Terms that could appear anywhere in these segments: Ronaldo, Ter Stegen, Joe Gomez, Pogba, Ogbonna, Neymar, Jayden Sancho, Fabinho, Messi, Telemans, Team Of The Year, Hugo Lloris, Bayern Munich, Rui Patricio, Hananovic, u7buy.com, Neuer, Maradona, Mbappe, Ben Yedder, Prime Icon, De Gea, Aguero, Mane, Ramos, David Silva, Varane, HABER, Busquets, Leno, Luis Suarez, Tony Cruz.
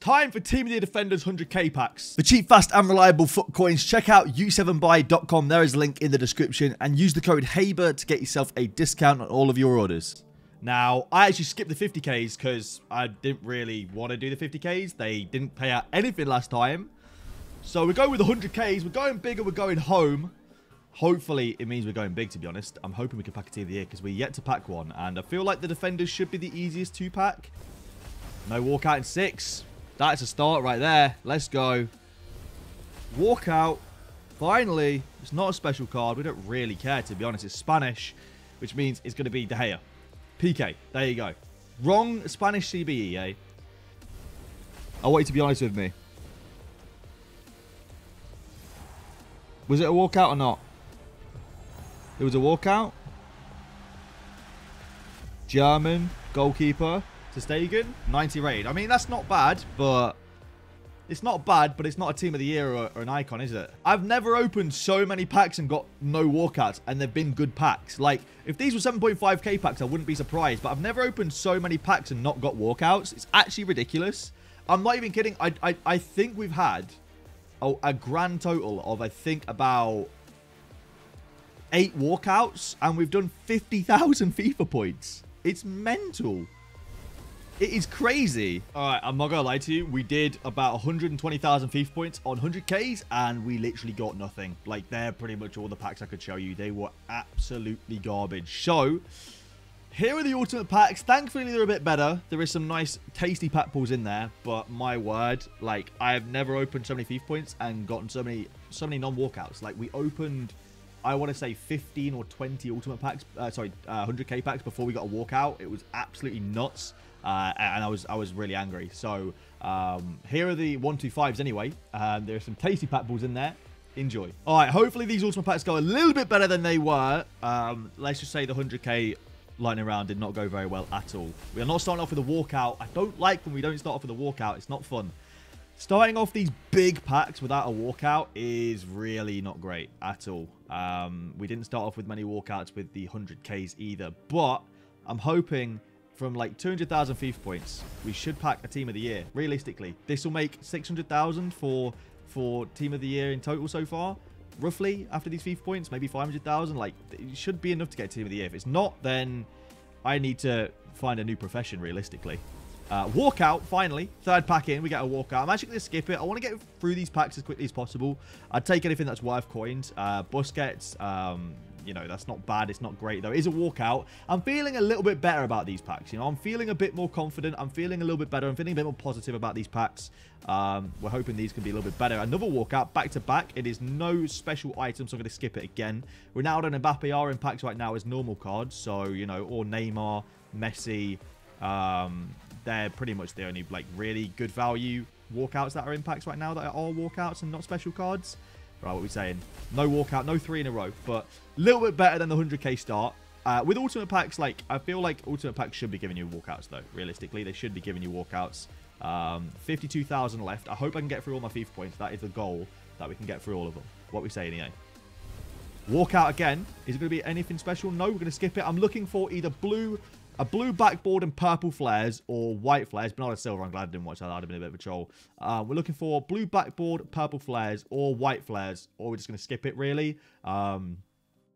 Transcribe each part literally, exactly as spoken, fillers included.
Time for Team of the Defenders one hundred K packs. For cheap, fast and reliable foot coins, check out u seven buy dot com. There is a link in the description and use the code HABER to get yourself a discount on all of your orders. Now, I actually skipped the fifty Ks because I didn't really want to do the fifty Ks. They didn't pay out anything last time. So we're going with one hundred Ks. We're going bigger. We're going home. Hopefully, it means we're going big, to be honest. I'm hoping we can pack a Team of the Year because we're yet to pack one. And I feel like the Defenders should be the easiest to pack. No walkout in six. That's a start right there. Let's go. Walk out. Finally. It's not a special card. We don't really care, to be honest. It's Spanish, which means it's going to be De Gea. P K. There you go. Wrong Spanish C B E, eh? I want you to be honest with me. Was it a walkout or not? It was a walkout. German goalkeeper. Ter Stegen, ninety raid. I mean, that's not bad, but it's not bad, but it's not a Team of the Year or, or an icon, is it? I've never opened so many packs and got no walkouts, and they've been good packs. Like, if these were seven point five K packs, I wouldn't be surprised, but I've never opened so many packs and not got walkouts. It's actually ridiculous. I'm not even kidding. I, I, I think we've had a, a grand total of, I think, about eight walkouts, and we've done fifty thousand FIFA points. It's mental. It is crazy. All right, I'm not going to lie to you. We did about one hundred twenty thousand FIFA points on one hundred Ks, and we literally got nothing. Like, they're pretty much all the packs I could show you. They were absolutely garbage. So, here are the ultimate packs. Thankfully, they're a bit better. There is some nice, tasty pack pulls in there, but my word, like, I have never opened so many FIFA points and gotten so many, so many non-walkouts. Like, we opened, I want to say, fifteen or twenty ultimate packs, uh, sorry, uh, one hundred K packs before we got a walkout. It was absolutely nuts. Uh, and I was I was really angry. So um, here are the one two fives anyway. Um, there are some tasty pack balls in there. Enjoy. All right, hopefully these ultimate packs go a little bit better than they were. Um, let's just say the one hundred K lightning round did not go very well at all. We are not starting off with a walkout. I don't like when we don't start off with a walkout. It's not fun. Starting off these big packs without a walkout is really not great at all. Um, we didn't start off with many walkouts with the one hundred Ks either, but I'm hoping from like two hundred thousand FIFA points, we should pack a Team of the Year. Realistically, this will make six hundred thousand for for Team of the Year in total so far. Roughly, after these FIFA points, maybe five hundred thousand. Like, it should be enough to get Team of the Year. If it's not, then I need to find a new profession, realistically. Uh, walkout, finally. Third pack in, we get a walkout. I'm actually going to skip it. I want to get through these packs as quickly as possible. I'd take anything that's worth coins. Uh, Busquets, um... you know, that's not bad. It's not great, though. It is a walkout. I'm feeling a little bit better about these packs. You know, I'm feeling a bit more confident. I'm feeling a little bit better. I'm feeling a bit more positive about these packs. Um, we're hoping these can be a little bit better. Another walkout, back-to-back. It is no special item, so I'm going to skip it again. Ronaldo and Mbappe are in packs right now as normal cards. So, you know, or Neymar, Messi. Um, they're pretty much the only, like, really good value walkouts that are in packs right now that are walkouts and not special cards. Right, what are we saying? No walkout, no three in a row, but a little bit better than the one hundred K start. Uh, with ultimate packs, like, I feel like ultimate packs should be giving you walkouts, though. Realistically, they should be giving you walkouts. Um, fifty-two thousand left. I hope I can get through all my FIFA points. That is the goal, that we can get through all of them. What are we saying, E A? Walkout again. Is it going to be anything special? No, we're going to skip it. I'm looking for either blue, a blue backboard and purple flares or white flares, but not a silver. I'm glad I didn't watch that. That would have been a bit of a troll. Uh, we're looking for blue backboard, purple flares or white flares, or we're just going to skip it, really. Um,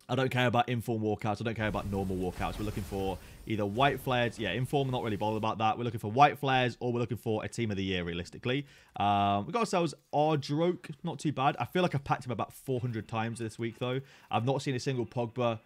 I don't care about inform walkouts. I don't care about normal walkouts. We're looking for either white flares. Yeah, inform, I'm not really bothered about that. We're looking for white flares or we're looking for a Team of the Year, realistically. Um, we got ourselves Ardroke. Not too bad. I feel like I've packed him about four hundred times this week, though. I've not seen a single Pogba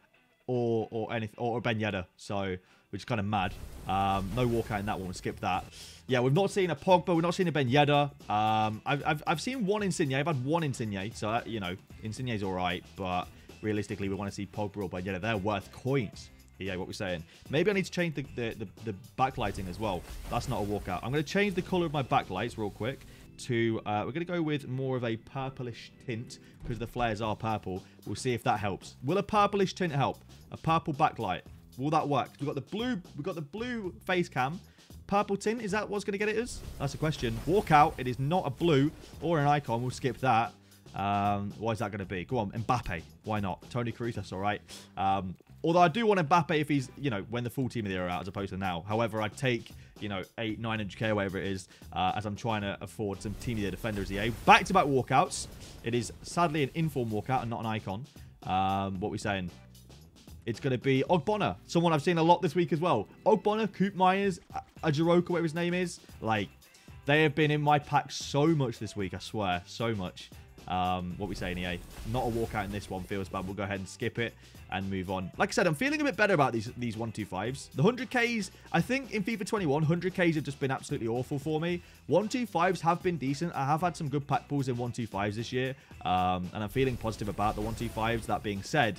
or or anything or Ben Yedder, so which is kind of mad. Um, no walkout in that one. We'll skip that. Yeah, we've not seen a Pogba. We've not seen a Ben Yedder. Um, I've, I've I've seen one Insigne. I've had one Insigne, so that, you know, Insigne's all right. But realistically, we want to see Pogba or Ben Yedder. They're worth coins. Yeah, what we're saying. Maybe I need to change the the, the the backlighting as well. That's not a walkout. I'm going to change the color of my backlights real quick. To uh, we're going to go with more of a purplish tint because the flares are purple. We'll see if that helps. Will a purplish tint help? A purple backlight, will that work? We've got the blue, we've got the blue face cam. Purple tint, is that what's going to get it us? That's a question. Walkout, it is not a blue or an icon. We'll skip that. Um, why is that going to be? Go on, Mbappe. Why not? Tony Cruz, that's all right. Um, Although I do want Mbappe if he's, you know, when the full team of the year are out as opposed to now. However, I'd take, you know, eight, nine hundred K, whatever it is, uh, as I'm trying to afford some team of the year defenders. E A back-to-back walkouts. It is sadly an inform walkout and not an icon. Um, what are we saying? It's going to be Ogbonna, someone I've seen a lot this week as well. Ogbonna, Coop Myers, Ajaroka, whatever his name is. Like, they have been in my pack so much this week, I swear. So much. Um, what we say in E A? Not a walkout in this one, feels bad. We'll go ahead and skip it and move on. Like I said, I'm feeling a bit better about these these one two fives. The one hundred Ks, I think in FIFA twenty-one, one hundred Ks have just been absolutely awful for me. one two fives have been decent. I have had some good pack pulls in one two fives this year. Um, and I'm feeling positive about the one two fives. That being said,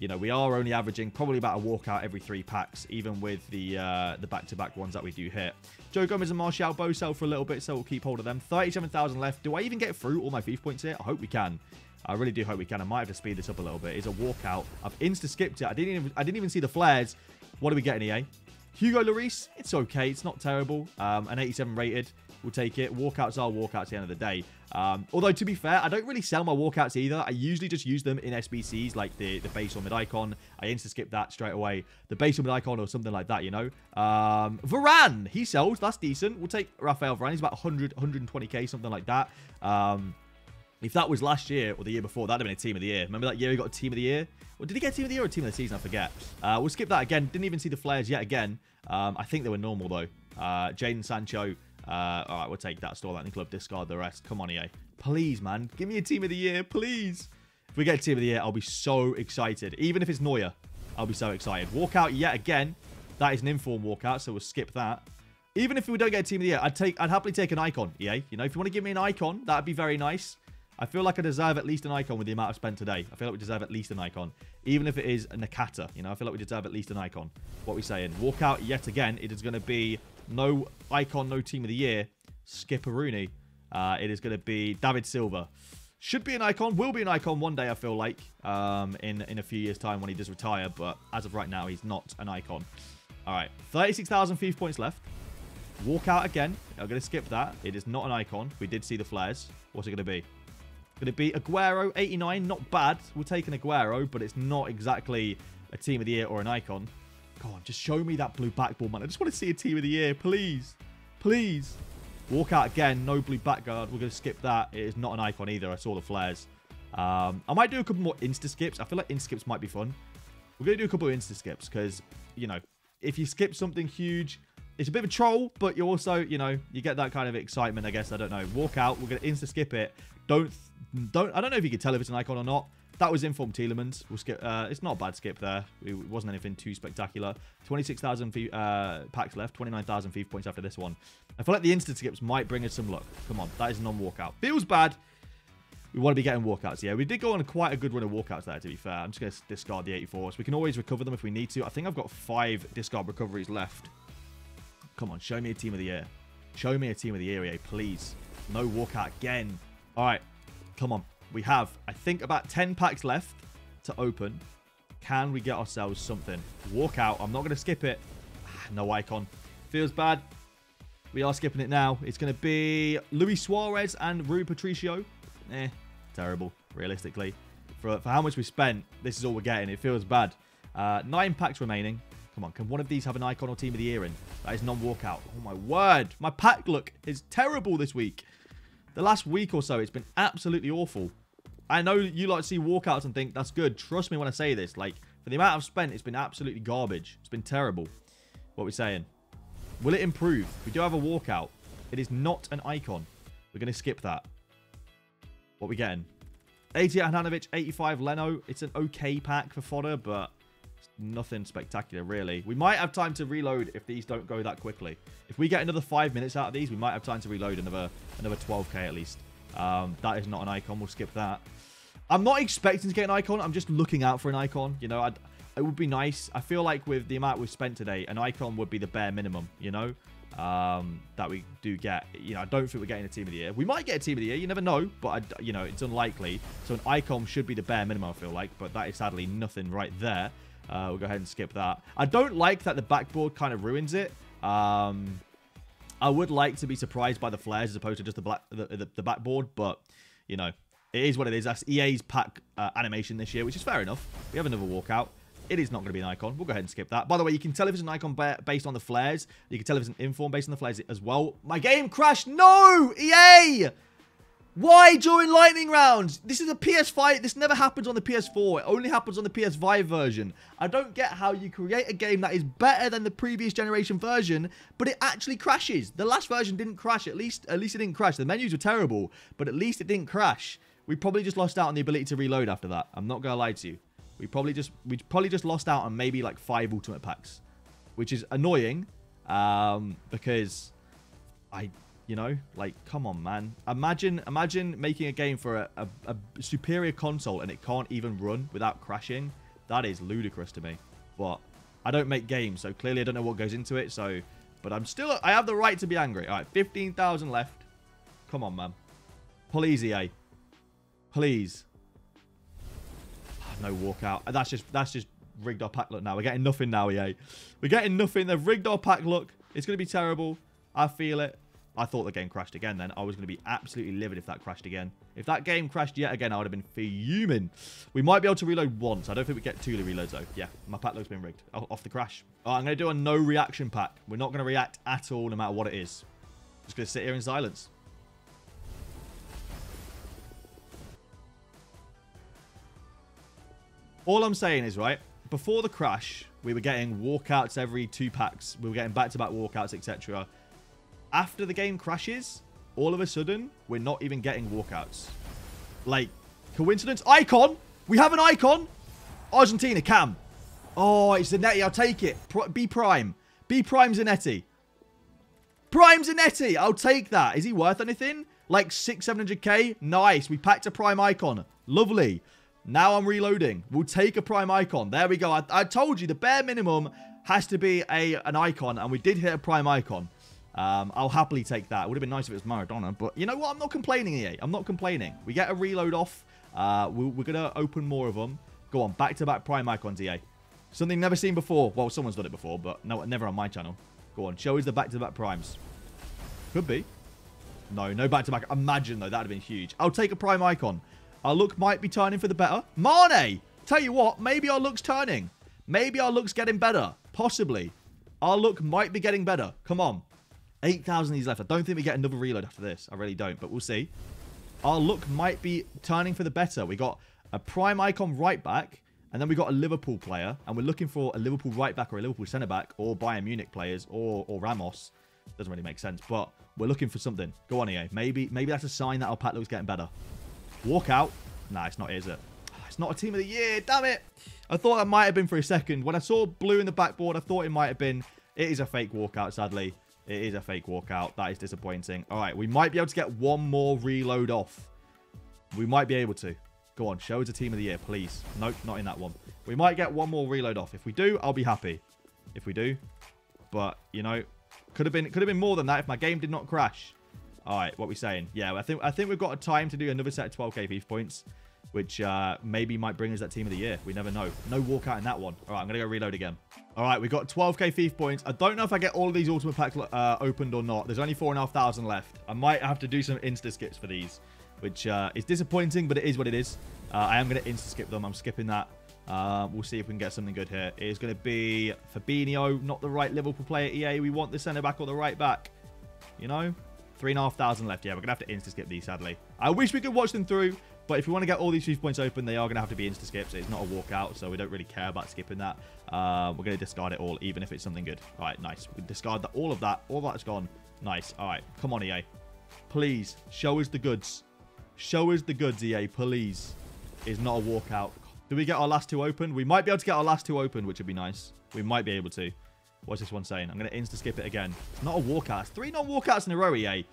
you know, we are only averaging probably about a walkout every three packs, even with the uh, the back-to-back ones that we do hit. Joe Gomez and Martial both sell for a little bit, so we'll keep hold of them. thirty-seven thousand left. Do I even get through all my FIFA points here? I hope we can. I really do hope we can. I might have to speed this up a little bit. It's a walkout. I've insta-skipped it. I didn't even, I didn't even see the flares. What do we get in E A? Hugo Lloris, it's okay. It's not terrible. Um, an eighty-seven rated. We'll take it. Walkouts are walkouts at the end of the day. Um, although, to be fair, I don't really sell my walkouts either. I usually just use them in S B Cs, like the, the base or mid-icon. I insta-skip that straight away. The base or mid-icon or something like that, you know. Um, Varane, he sells. That's decent. We'll take Rafael Varane. He's about one hundred, one twenty K, something like that. Um, if that was last year or the year before, that would have been a team of the year. Remember that year he got a team of the year? Or did he get a team of the year or a team of the season? I forget. Uh, we'll skip that again. Didn't even see the flares yet again. Um, I think they were normal, though. Uh, Jayden Sancho. Uh, all right, we'll take that, store that in the club, discard the rest. Come on, E A. Please, man. Give me a team of the year, please. If we get a team of the year, I'll be so excited. Even if it's Neuer, I'll be so excited. Walkout yet again. That is an inform walkout, so we'll skip that. Even if we don't get a team of the year, I'd take, I'd happily take an icon, E A. You know, if you want to give me an icon, that'd be very nice. I feel like I deserve at least an icon with the amount I've spent today. I feel like we deserve at least an icon. Even if it is a Nakata, you know, I feel like we deserve at least an icon. What are we saying? Walkout yet again. It is going to be no icon, no team of the year. Skipperoonie. Uh, it is going to be David Silva. Should be an icon. Will be an icon one day, I feel like, um, in, in a few years' time when he does retire. But as of right now, he's not an icon. All right. thirty-six thousand FIFA points left. Walkout again. I'm going to skip that. It is not an icon. We did see the flares. What's it going to be? Going to be Aguero, eighty-nine. Not bad. We'll take an Aguero, but it's not exactly a team of the year or an icon. God, just show me that blue backboard, man. I just want to see a team of the year. Please. Please. Walkout again. No blue backguard. We're going to skip that. It is not an icon either. I saw the flares. Um, I might do a couple more insta-skips. I feel like insta-skips might be fun. We're going to do a couple of insta-skips because, you know, if you skip something huge, it's a bit of a troll, but you also, you know, you get that kind of excitement, I guess. I don't know. Walkout. We're going to insta-skip it. Don't, don't, I don't know if you can tell if it's an icon or not. That was inform Telemans. We'll skip. Uh, it's not a bad skip there. It wasn't anything too spectacular. twenty-six thousand uh, packs left. twenty-nine thousand FIFA points after this one. I feel like the instant skips might bring us some luck. Come on. That is non-walkout. Feels bad. We want to be getting walkouts. Yeah, we did go on a quite a good run of walkouts there, to be fair. I'm just going to discard the eighty-fours. We can always recover them if we need to. I think I've got five discard recoveries left. Come on. Show me a team of the year. Show me a team of the year, E A, please. No walkout again. All right. Come on. We have, I think, about ten packs left to open. Can we get ourselves something? Walkout. I'm not going to skip it. Ah, no icon. Feels bad. We are skipping it now. It's going to be Luis Suarez and Rui Patricio. Eh, terrible, realistically. For, for how much we spent, this is all we're getting. It feels bad. Uh, nine packs remaining. Come on, can one of these have an icon or team of the year in? That is non-walkout. Oh, my word. My pack look is terrible this week. The last week or so, it's been absolutely awful. I know you like to see walkouts and think that's good. Trust me when I say this. Like, for the amount I've spent, it's been absolutely garbage. It's been terrible. What are we saying? Will it improve? We do have a walkout. It is not an icon. We're going to skip that. What are we getting? eighty at Hananovic, eighty-five Leno. It's an okay pack for fodder, but nothing spectacular, really. We might have time to reload if these don't go that quickly. If we get another five minutes out of these, we might have time to reload another another twelve K at least. Um, that is not an icon. We'll skip that. I'm not expecting to get an icon. I'm just looking out for an icon. You know, I'd, it would be nice. I feel like with the amount we've spent today, an icon would be the bare minimum, you know, um, that we do get. You know, I don't think we're getting a team of the year. We might get a team of the year. You never know, but, I, you know, it's unlikely. So an icon should be the bare minimum, I feel like, but that is sadly nothing right there. Uh, we'll go ahead and skip that. I don't like that the backboard kind of ruins it. Um... I would like to be surprised by the flares as opposed to just the black the, the, the backboard, but, you know, it is what it is. That's E A's pack uh, animation this year, which is fair enough. We have another walkout. It is not going to be an icon. We'll go ahead and skip that. By the way, you can tell if it's an icon based on the flares. You can tell if it's an inform based on the flares as well. My game crashed. No! E A! Why during lightning rounds? This is a P S five. This never happens on the P S four. It only happens on the P S five version. I don't get how you create a game that is better than the previous generation version, but it actually crashes. The last version didn't crash. At least, at least it didn't crash. The menus were terrible, but at least it didn't crash. We probably just lost out on the ability to reload after that. I'm not gonna lie to you. We probably just we probably just lost out on maybe like five ultimate packs, which is annoying, um, because I. You know, like, come on, man. Imagine imagine making a game for a, a, a superior console and it can't even run without crashing. That is ludicrous to me. But I don't make games, so clearly I don't know what goes into it. So, but I'm still, I have the right to be angry. All right, fifteen thousand left. Come on, man. Please, E A. Please. No walkout. That's just, that's just rigged our pack luck now. We're getting nothing now, E A. We're getting nothing. They've rigged our pack luck. It's going to be terrible. I feel it. I thought the game crashed again then. I was going to be absolutely livid if that crashed again. If that game crashed yet again, I would have been fuming. We might be able to reload once. I don't think we get two reloads though. Yeah, my pack load's been rigged. Oh, off the crash. All right, I'm going to do a no reaction pack. We're not going to react at all no matter what it is. Just going to sit here in silence. All I'm saying is, right, before the crash, we were getting walkouts every two packs. We were getting back-to-back walkouts, et cetera. After the game crashes, all of a sudden, we're not even getting walkouts. Like, coincidence? Icon! We have an icon! Argentina, Cam. Oh, it's Zanetti. I'll take it. B prime. B prime Zanetti. Prime Zanetti. I'll take that. Is he worth anything? Like six, seven hundred K? Nice. We packed a prime icon. Lovely. Now I'm reloading. We'll take a prime icon. There we go. I, I told you the bare minimum has to be a an icon, and we did hit a prime icon. Um, I'll happily take that. It would have been nice if it was Maradona, but you know what? I'm not complaining, E A. I'm not complaining. We get a reload off. Uh, we, we're going to open more of them. Go on, back-to-back prime icons, E A. Something never seen before. Well, someone's done it before, but no, never on my channel. Go on, show us the back-to-back primes. Could be. No, no back-to-back. Imagine, though. That would have been huge. I'll take a prime icon. Our look might be turning for the better. Mane! Tell you what, maybe our look's turning. Maybe our look's getting better. Possibly. Our look might be getting better. Come on. eight thousand of these left. I don't think we get another reload after this. I really don't, but we'll see. Our luck might be turning for the better. We got a prime icon right back, and then we got a Liverpool player, and we're looking for a Liverpool right back or a Liverpool centre back or Bayern Munich players or or Ramos. Doesn't really make sense, but we're looking for something. Go on, E A. Maybe maybe that's a sign that our pack looks getting better. Walk out. Nah, it's not, is it? It's not a team of the year. Damn it. I thought that might have been for a second. When I saw blue in the backboard, I thought it might have been. It is a fake walkout, sadly. It is a fake walkout. That is disappointing. All right, we might be able to get one more reload off. We might be able to. Go on, show us a team of the year, please. Nope, not in that one. We might get one more reload off. If we do, I'll be happy. If we do. But, you know, could have been could have been more than that if my game did not crash. All right, what are we saying? Yeah, I think I think we've got a time to do another set of twelve K FIFA points, which uh, maybe might bring us that team of the year. We never know. No walkout in that one. All right, I'm going to go reload again. All right, we got twelve K FIFA points. I don't know if I get all of these ultimate packs uh, opened or not. There's only four thousand five hundred left. I might have to do some insta-skips for these, which uh, is disappointing, but it is what it is. Uh, I am going to insta-skip them. I'm skipping that. Uh, we'll see if we can get something good here. It is going to be Fabinho, not the right Liverpool player, E A. We want the centre-back or the right-back, you know? three thousand five hundred left. Yeah, we're going to have to insta-skip these, sadly. I wish we could watch them through. But if we want to get all these FIFA points open, they are going to have to be insta-skips. It's not a walkout, so we don't really care about skipping that. Uh, we're going to discard it all, even if it's something good. All right, nice. We discard that, all of that. All that's gone. Nice. All right, come on, E A. Please, show us the goods. Show us the goods, E A, please. It's not a walkout. Do we get our last two open? We might be able to get our last two open, which would be nice. We might be able to. What's this one saying? I'm going to insta-skip it again. It's not a walkout. It's three non-walkouts in a row, E A.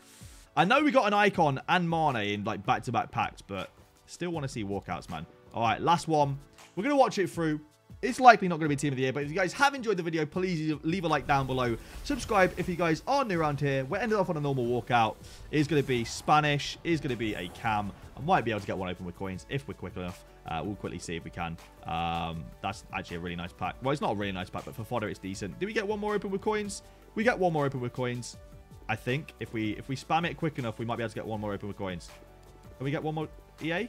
I know we got an icon and Mane in, like, back-to-back packs, but... Still want to see walkouts, man. All right, last one. We're going to watch it through. It's likely not going to be team of the year, but if you guys have enjoyed the video, please leave a like down below. Subscribe if you guys are new around here. We're ending off on a normal walkout. It is going to be Spanish. It is going to be a cam. I might be able to get one open with coins if we're quick enough. Uh, we'll quickly see if we can. Um, that's actually a really nice pack. Well, it's not a really nice pack, but for fodder, it's decent. Did we get one more open with coins? We get one more open with coins. I think if we if we spam it quick enough, we might be able to get one more open with coins. Can we get one more? E A?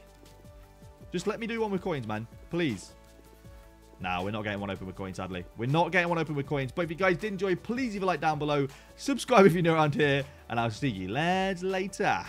Just let me do one with coins, man. Please. Nah, we're not getting one open with coins, sadly. We're not getting one open with coins. But if you guys did enjoy, please leave a like down below. Subscribe if you're new around here. And I'll see you lads later.